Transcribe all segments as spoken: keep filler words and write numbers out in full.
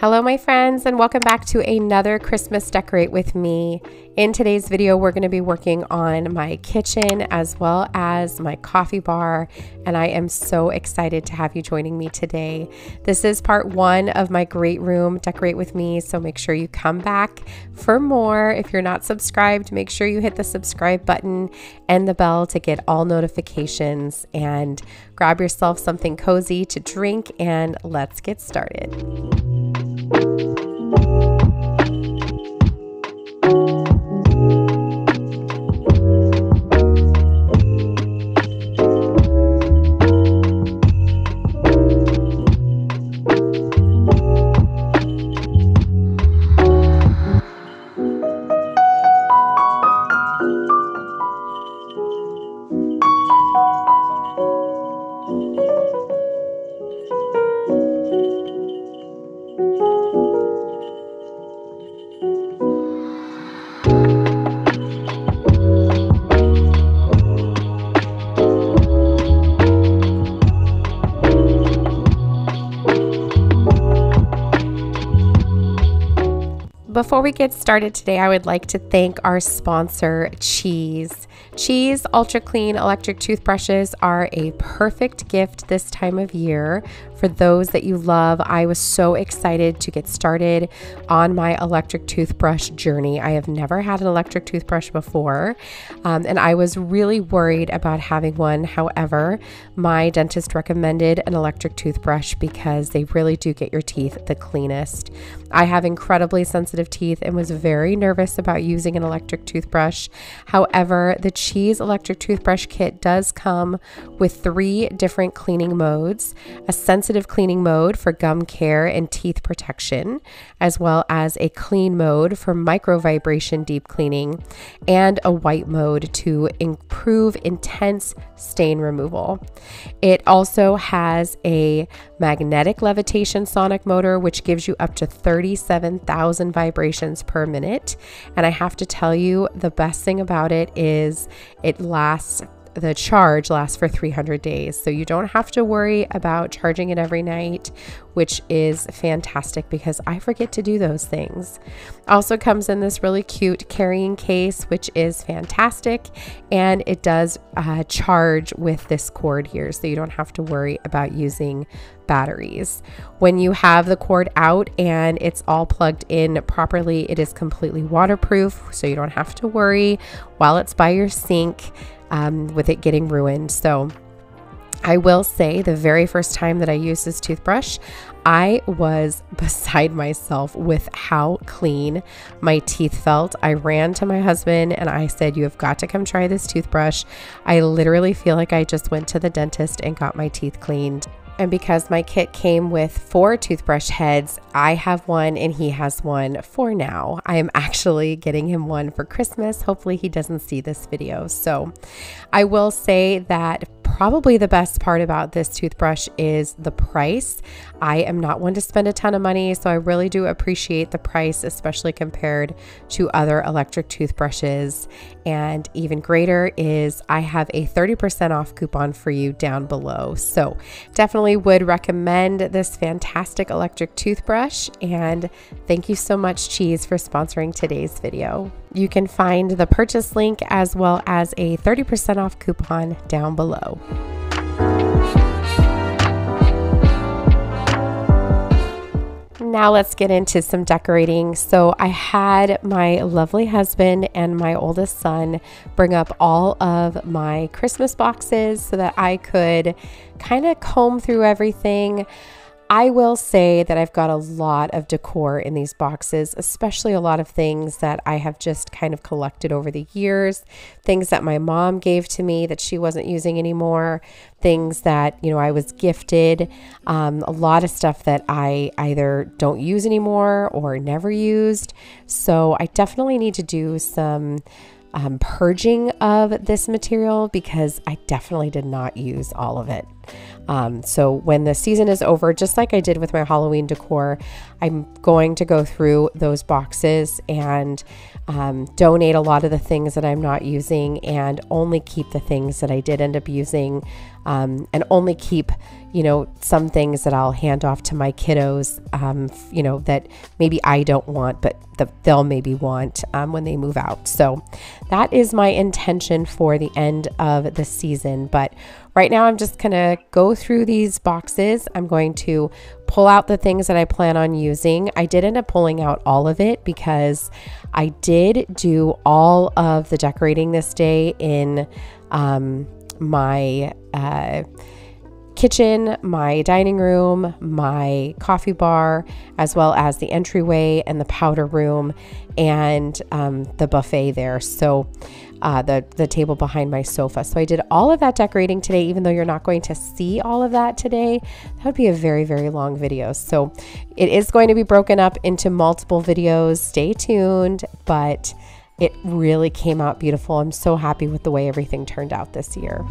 Hello my friends, and welcome back to another Christmas Decorate with me. In today's video, we're going to be working on my kitchen as well as my coffee bar, and I am so excited to have you joining me today. This is part one of my great room Decorate with me, so make sure you come back for more. If you're not subscribed, make sure you hit the subscribe button and the bell to get all notifications, and grab yourself something cozy to drink and let's get started. Before we get started today, I would like to thank our sponsor, Cheese. Cheese Ultra Clean electric toothbrushes are a perfect gift this time of year for those that you love. I was so excited to get started on my electric toothbrush journey. I have never had an electric toothbrush before, um, and I was really worried about having one. However, my dentist recommended an electric toothbrush because they really do get your teeth the cleanest. I have incredibly sensitive teeth and was very nervous about using an electric toothbrush. However, the Cheese electric toothbrush kit does come with three different cleaning modes: a sensitive cleaning mode for gum care and teeth protection, as well as a clean mode for micro vibration deep cleaning, and a white mode to improve intense stain removal. It also has a magnetic levitation sonic motor, which gives you up to thirty-seven thousand vibrations vibrations per minute. And I have to tell you, the best thing about it is it lasts, the charge lasts for three hundred days. So you don't have to worry about charging it every night, which is fantastic because I forget to do those things. Also comes in this really cute carrying case, which is fantastic. And it does uh, charge with this cord here. So you don't have to worry about using batteries. When you have the cord out and it's all plugged in properly, it is completely waterproof, so you don't have to worry while it's by your sink um, with it getting ruined. So I will say, the very first time that I used this toothbrush, I was beside myself with how clean my teeth felt. I ran to my husband and I said, "You have got to come try this toothbrush. I literally feel like I just went to the dentist and got my teeth cleaned." And because my kit came with four toothbrush heads, I have one and he has one for now. I am actually getting him one for Christmas. Hopefully he doesn't see this video. So I will say that probably the best part about this toothbrush is the price. I am not one to spend a ton of money, so I really do appreciate the price, especially compared to other electric toothbrushes. And even greater is I have a thirty percent off coupon for you down below. So definitely would recommend this fantastic electric toothbrush. And thank you so much, Cheese, for sponsoring today's video. You can find the purchase link as well as a thirty percent off coupon down below. Now let's get into some decorating. So I had my lovely husband and my oldest son bring up all of my Christmas boxes so that I could kind of comb through everything. I will say that I've got a lot of decor in these boxes, especially a lot of things that I have just kind of collected over the years, things that my mom gave to me that she wasn't using anymore, things that, you know, I was gifted, um, a lot of stuff that I either don't use anymore or never used. So I definitely need to do some um, purging of this material because I definitely did not use all of it. Um, so when the season is over, just like I did with my Halloween decor, I'm going to go through those boxes and um, donate a lot of the things that I'm not using, and only keep the things that I did end up using, um, and only keep, you know, some things that I'll hand off to my kiddos, um, you know, that maybe I don't want, but the, they'll maybe want um, when they move out. So that is my intention for the end of the season. But right now I'm just going to go through these boxes. I'm going to pull out the things that I plan on using. I did end up pulling out all of it because I did do all of the decorating this day in um, my uh, kitchen, my dining room, my coffee bar, as well as the entryway and the powder room and um, the buffet there. So uh, the, the table behind my sofa. So I did all of that decorating today, even though you're not going to see all of that today. That would be a very, very long video. So it is going to be broken up into multiple videos. Stay tuned, but it really came out beautiful. I'm so happy with the way everything turned out this year.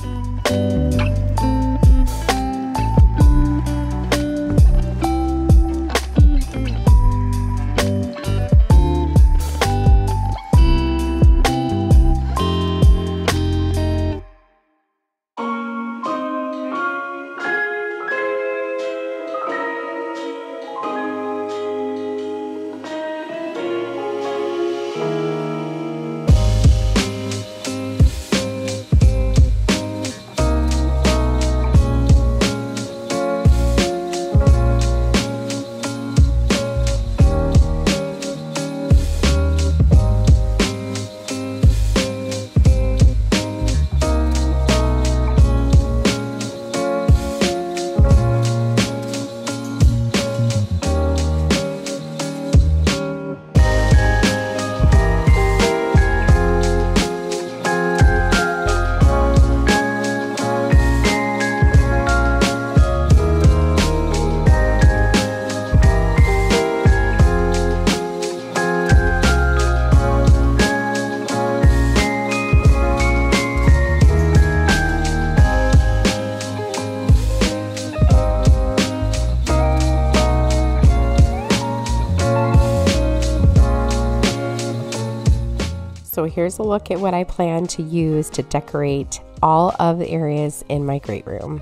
So here's a look at what I plan to use to decorate all of the areas in my great room.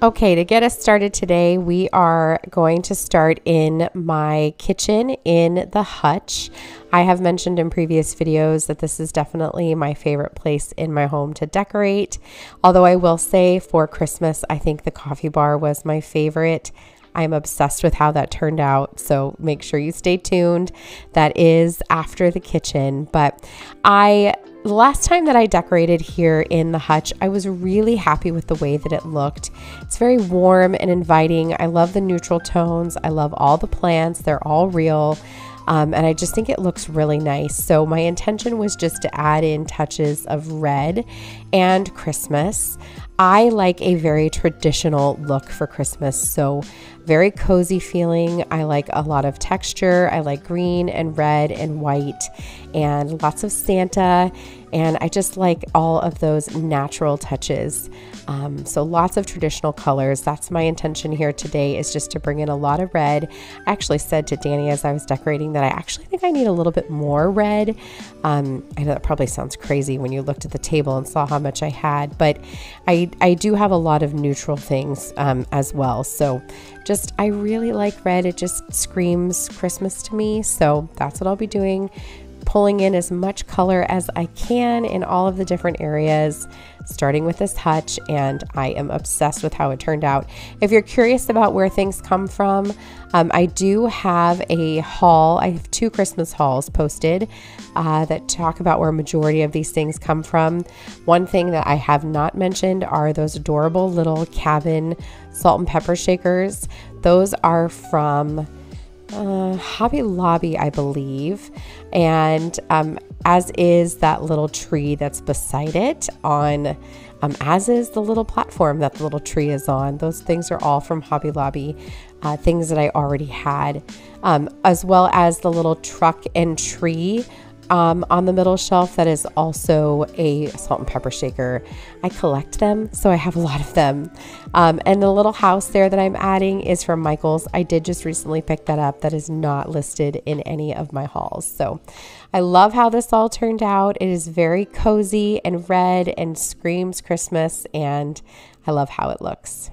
Okay, to get us started today, we are going to start in my kitchen in the hutch. I have mentioned in previous videos that this is definitely my favorite place in my home to decorate. Although I will say for Christmas, I think the coffee bar was my favorite. I'm obsessed with how that turned out, so make sure you stay tuned. That is after the kitchen, but I... The last time that I decorated here in the hutch, I was really happy with the way that it looked. It's very warm and inviting. I love the neutral tones. I love all the plants. They're all real. Um, and I just think it looks really nice. So my intention was just to add in touches of red and Christmas. I like a very traditional look for Christmas, so very cozy feeling. I like a lot of texture. I like green and red and white and lots of Santa, and I just like all of those natural touches. Um, so lots of traditional colors. That's my intention here today, is just to bring in a lot of red. I actually said to Danny as I was decorating that I actually think I need a little bit more red. Um, I know that probably sounds crazy when you looked at the table and saw how much I had, but I, I do have a lot of neutral things um, as well. So just, I really like red. It just screams Christmas to me. So that's what I'll be doing. pulling in as much color as I can in all of the different areas, starting with this hutch, and I am obsessed with how it turned out. If you're curious about where things come from, um, I do have a haul. I have two Christmas hauls posted uh, that talk about where a majority of these things come from. One thing that I have not mentioned are those adorable little cabin salt and pepper shakers. Those are from uh, Hobby Lobby, I believe, and um, as is that little tree that's beside it on, um, as is the little platform that the little tree is on. Those things are all from Hobby Lobby, uh, things that I already had, um, as well as the little truck and tree Um, on the middle shelf that is also a salt and pepper shaker. I collect them, so I have a lot of them. Um, and the little house there that I'm adding is from Michael's. I did just recently pick that up. That is not listed in any of my hauls. So I love how this all turned out. It is very cozy and red and screams Christmas, and I love how it looks.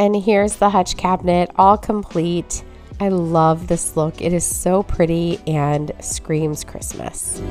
And here's the hutch cabinet, all complete. I love this look. It is so pretty and screams Christmas.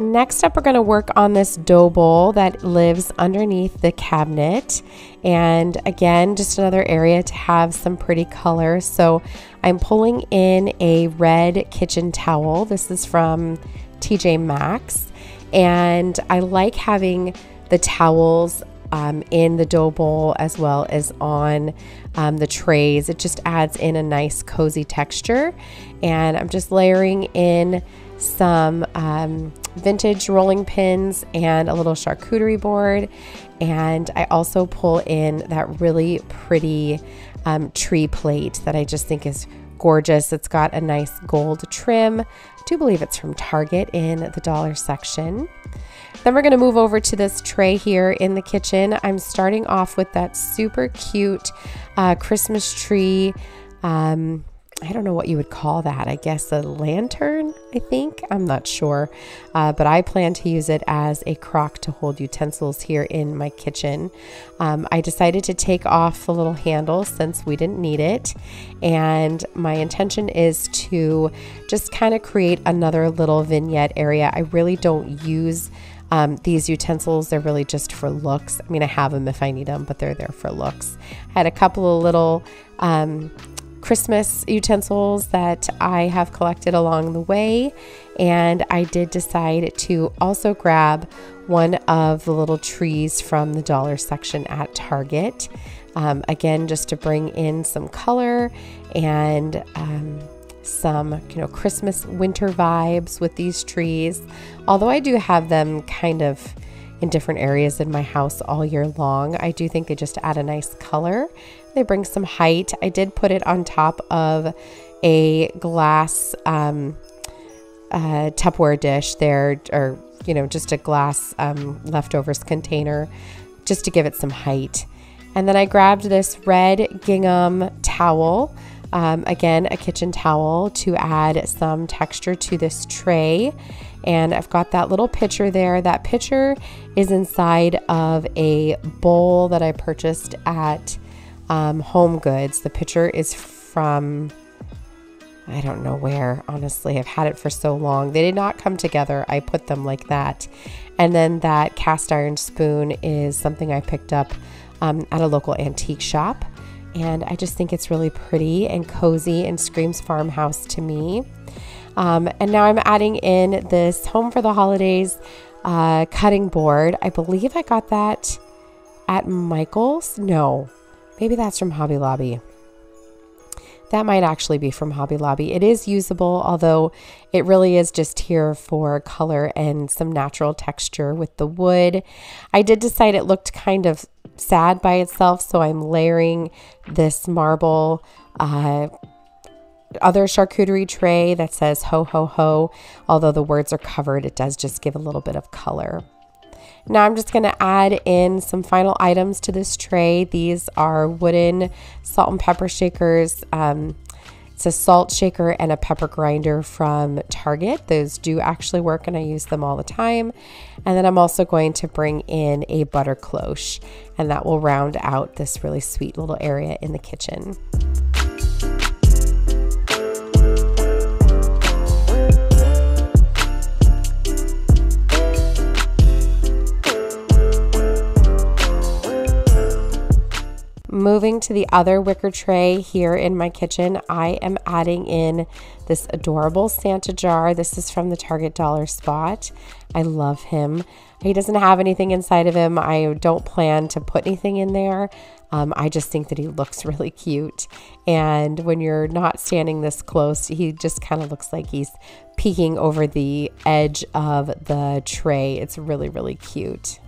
Next up, we're going to work on this dough bowl that lives underneath the cabinet. And again, just another area to have some pretty color. So I'm pulling in a red kitchen towel. This is from T J Maxx. And I like having the towels um, in the dough bowl as well as on um, the trays. It just adds in a nice cozy texture. And I'm just layering in some um, vintage rolling pins and a little charcuterie board, and I also pull in that really pretty um, tree plate that I just think is gorgeous. It's got a nice gold trim. I do believe it's from Target in the dollar section. Then we're going to move over to this tray here in the kitchen. I'm starting off with that super cute uh, Christmas tree. um, I don't know what you would call that. I guess a lantern, I think. I'm not sure. Uh, but I plan to use it as a crock to hold utensils here in my kitchen. Um, I decided to take off the little handle since we didn't need it. And my intention is to just kind of create another little vignette area. I really don't use Um, these utensils. They're really just for looks. I mean, I have them if I need them, but they're there for looks. I had a couple of little um, Christmas utensils that I have collected along the way, and I did decide to also grab one of the little trees from the dollar section at Target, um, again just to bring in some color and um, some, you know, Christmas winter vibes with these trees, although I do have them kind of in different areas in my house all year long. I do think they just add a nice color. They bring some height. I did put it on top of a glass um, uh, Tupperware dish there, or, you know, just a glass um, leftovers container, just to give it some height. And then I grabbed this red gingham towel, um, again, a kitchen towel, to add some texture to this tray. And I've got that little pitcher there. That pitcher is inside of a bowl that I purchased at Um, Home Goods. The pitcher is from, I don't know where, honestly. I've had it for so long. They did not come together. I put them like that. And then that cast iron spoon is something I picked up um, at a local antique shop. And I just think it's really pretty and cozy and screams farmhouse to me. Um, and now I'm adding in this Home for the Holidays uh, cutting board. I believe I got that at Michael's. No, maybe that's from Hobby Lobby. That might actually be from Hobby Lobby. It is usable, although it really is just here for color and some natural texture with the wood. I did decide it looked kind of sad by itself, so I'm layering this marble uh, other charcuterie tray that says ho ho ho. Although the words are covered, it does just give a little bit of color. Now I'm just going to add in some final items to this tray. These are wooden salt and pepper shakers. Um, it's a salt shaker and a pepper grinder from Target. Those do actually work and I use them all the time. And then I'm also going to bring in a butter cloche, and that will round out this really sweet little area in the kitchen. Moving to the other wicker tray here in my kitchen, I am adding in this adorable Santa jar. This is from the Target dollar spot. I love him. He doesn't have anything inside of him. I don't plan to put anything in there. Um, I just think that he looks really cute. And when you're not standing this close, he just kind of looks like he's peeking over the edge of the tray. It's really, really cute.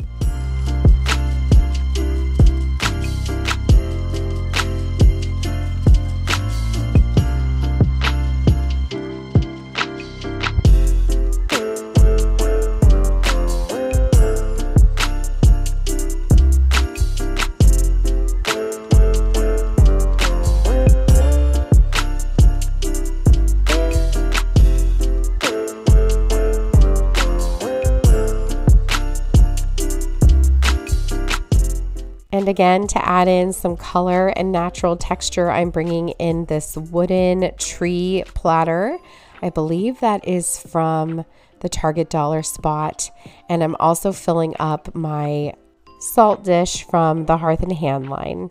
And again, to add in some color and natural texture, I'm bringing in this wooden tree platter. I believe that is from the Target dollar spot. And I'm also filling up my salt dish from the Hearth and Hand line.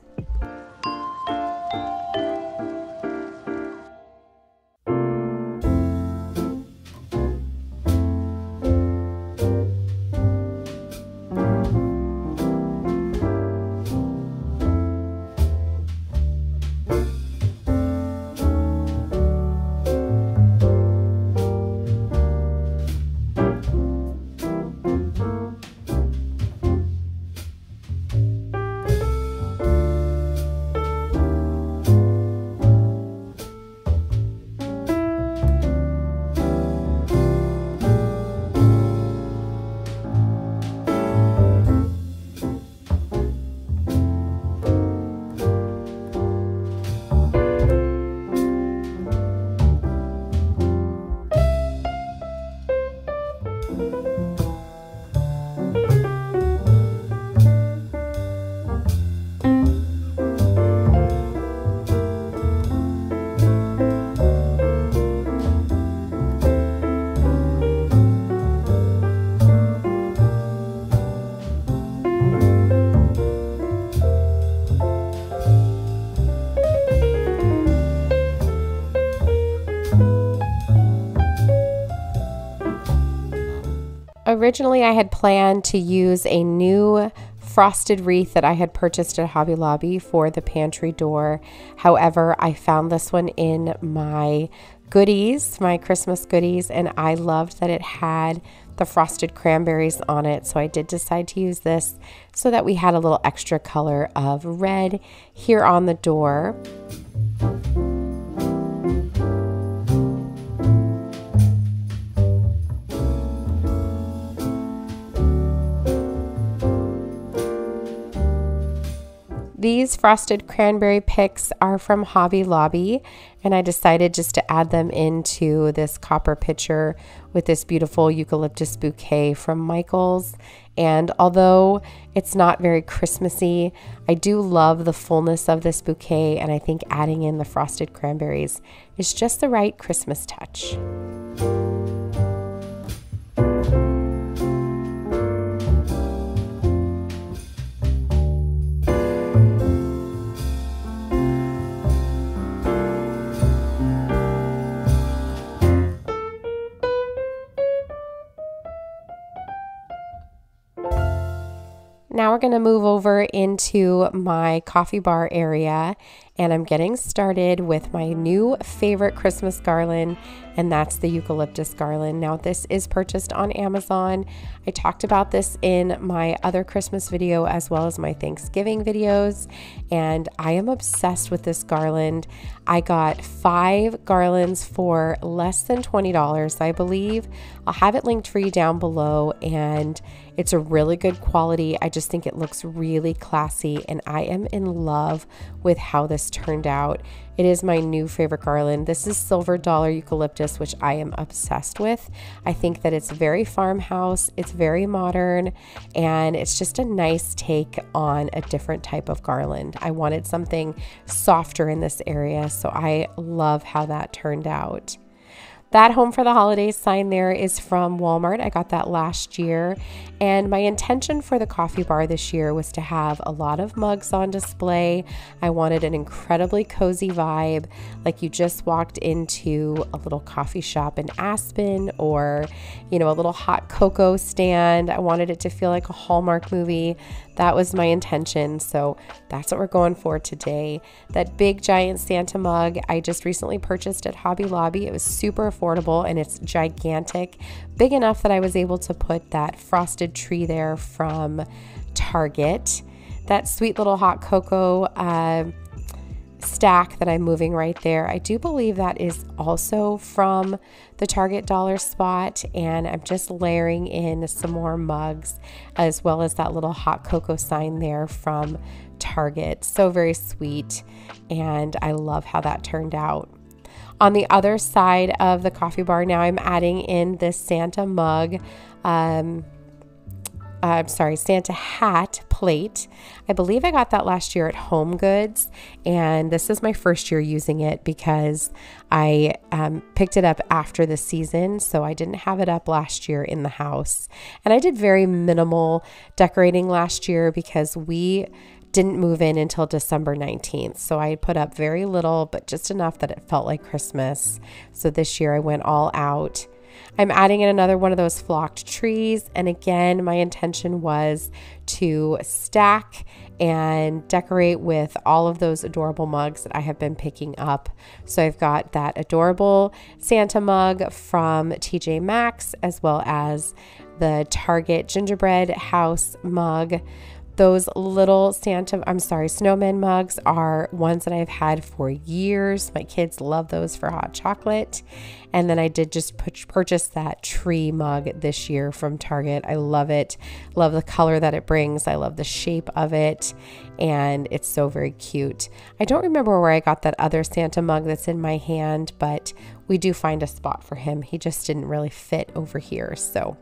Originally, I had planned to use a new frosted wreath that I had purchased at Hobby Lobby for the pantry door. However, I found this one in my goodies, my Christmas goodies, and I loved that it had the frosted cranberries on it. So I did decide to use this so that we had a little extra color of red here on the door. These frosted cranberry picks are from Hobby Lobby, and I decided just to add them into this copper pitcher with this beautiful eucalyptus bouquet from Michael's. And although it's not very Christmassy, I do love the fullness of this bouquet, and I think adding in the frosted cranberries is just the right Christmas touch. Now we're gonna move over into my coffee bar area, and I'm getting started with my new favorite Christmas garland, and that's the eucalyptus garland. Now this is purchased on Amazon. I talked about this in my other Christmas video as well as my Thanksgiving videos, and I am obsessed with this garland. I got five garlands for less than twenty dollars, I believe. I'll have it linked for you down below, and it's a really good quality. I just think it looks really classy, and I am in love with how this turned out. It is my new favorite garland. This is Silver Dollar Eucalyptus, which I am obsessed with. I think that it's very farmhouse, it's very modern, and it's just a nice take on a different type of garland. I wanted something softer in this area, so I love how that turned out. That Home for the Holidays sign there is from Walmart. I got that last year. And my intention for the coffee bar this year was to have a lot of mugs on display. I wanted an incredibly cozy vibe, like you just walked into a little coffee shop in Aspen, or, you know, a little hot cocoa stand. I wanted it to feel like a Hallmark movie. That was my intention, so that's what we're going for today. That big giant Santa mug I just recently purchased at Hobby Lobby. It was super affordable, and it's gigantic, big enough that I was able to put that frosted tree there from Target. That sweet little hot cocoa uh, stack that I'm moving right there, I do believe that is also from the Target dollar spot, and I'm just layering in some more mugs as well as that little hot cocoa sign there from Target. So very sweet, and I love how that turned out. On the other side of the coffee bar now, I'm adding in this Santa mug, um, I'm sorry, Santa hat plate. I believe I got that last year at Home Goods, and this is my first year using it because I um, picked it up after the season, so I didn't have it up last year in the house. And I did very minimal decorating last year because we didn't move in until December nineteenth. So I put up very little, but just enough that it felt like Christmas. So this year I went all out. I'm adding in another one of those flocked trees. And again, my intention was to stack and decorate with all of those adorable mugs that I have been picking up. So I've got that adorable Santa mug from T J Maxx, as well as the Target gingerbread house mug. Those little Santa, I'm sorry, snowman mugs are ones that I've had for years. My kids love those for hot chocolate. And then I did just purchase that tree mug this year from Target. I love it. Love the color that it brings. I love the shape of it. And it's so very cute. I don't remember where I got that other Santa mug that's in my hand, but we do find a spot for him. He just didn't really fit over here. So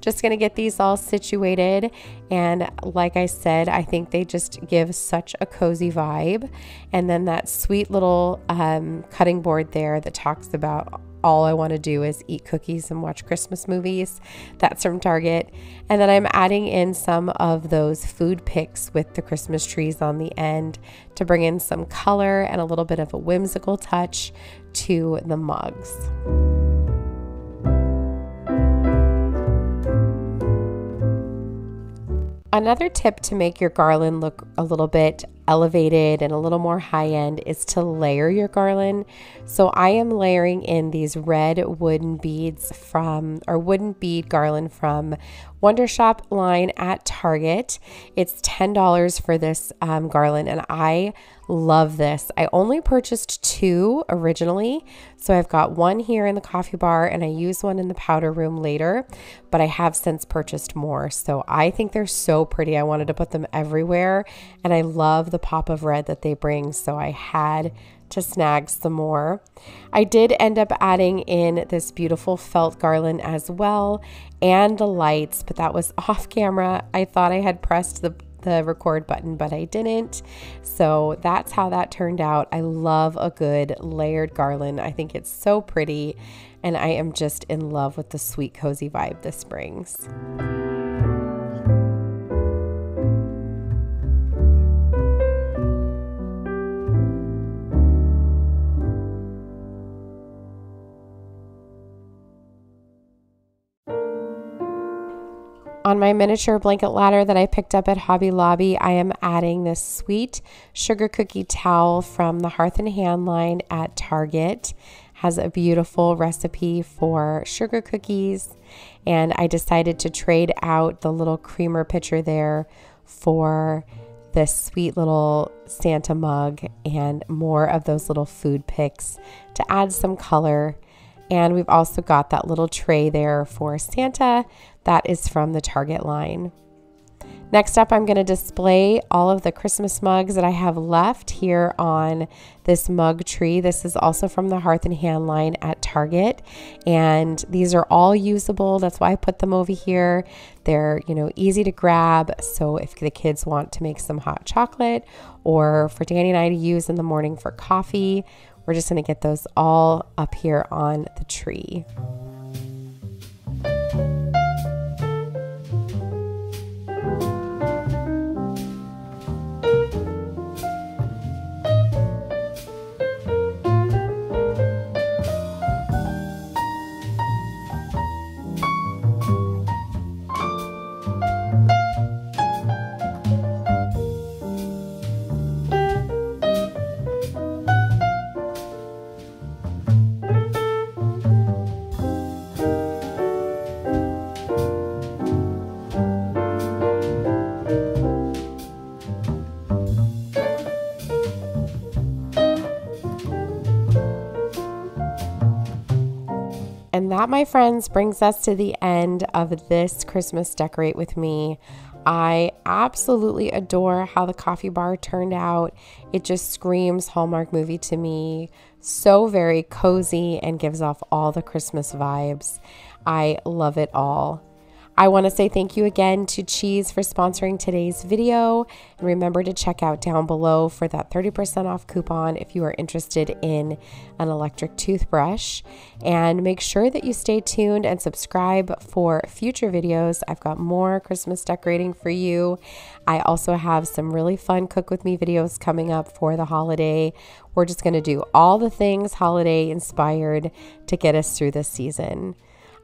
just gonna get these all situated. And like I said, I think they just give such a cozy vibe. And then that sweet little um, cutting board there that talks about all I want to do is eat cookies and watch Christmas movies. That's from Target. And then I'm adding in some of those food picks with the Christmas trees on the end to bring in some color and a little bit of a whimsical touch to the mugs. Another tip to make your garland look a little bit elevated and a little more high-end is to layer your garland. So I am layering in these red wooden beads from, or wooden bead garland from Wonder Shop line at Target. It's ten dollars for this um, garland, and I love this. I only purchased two originally, so I've got one here in the coffee bar, and I use one in the powder room later, but I have since purchased more. So I think they're so pretty. I wanted to put them everywhere, and I love the the pop of red that they bring, so I had to snag some more. I did end up adding in this beautiful felt garland as well, and the lights, but that was off camera. I thought I had pressed the the record button, but I didn't. So that's how that turned out. I love a good layered garland. I think it's so pretty, and I am just in love with the sweet cozy vibe this brings. On On my miniature blanket ladder that I picked up at Hobby Lobby, I am adding this sweet sugar cookie towel from the Hearth and Hand line at Target. Has a beautiful recipe for sugar cookies, and I decided to trade out the little creamer pitcher there for this sweet little Santa mug and more of those little food picks to add some color. And we've also got that little tray there for Santa that is from the Target line. Next up, I'm going to display all of the Christmas mugs that I have left here on this mug tree. This is also from the Hearth and Hand line at Target, and these are all usable. That's why I put them over here. They're, you know, easy to grab. So if the kids want to make some hot chocolate or for Danny and I to use in the morning for coffee, we're just going to get those all up here on the tree. And that, my friends, brings us to the end of this Christmas Decorate With Me. I absolutely adore how the coffee bar turned out. It just screams Hallmark movie to me. So very cozy and gives off all the Christmas vibes. I love it all. I want to say thank you again to Cheese for sponsoring today's video. And remember to check out down below for that thirty percent off coupon if you are interested in an electric toothbrush. And make sure that you stay tuned and subscribe for future videos. I've got more Christmas decorating for you. I also have some really fun Cook With Me videos coming up for the holiday. We're just going to do all the things holiday inspired to get us through this season.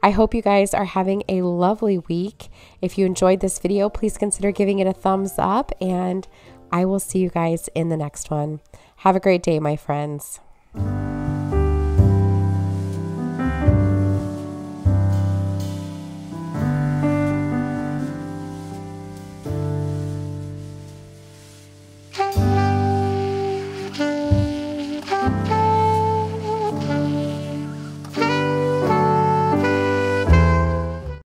I hope you guys are having a lovely week. If you enjoyed this video, please consider giving it a thumbs up, and I will see you guys in the next one. Have a great day, my friends.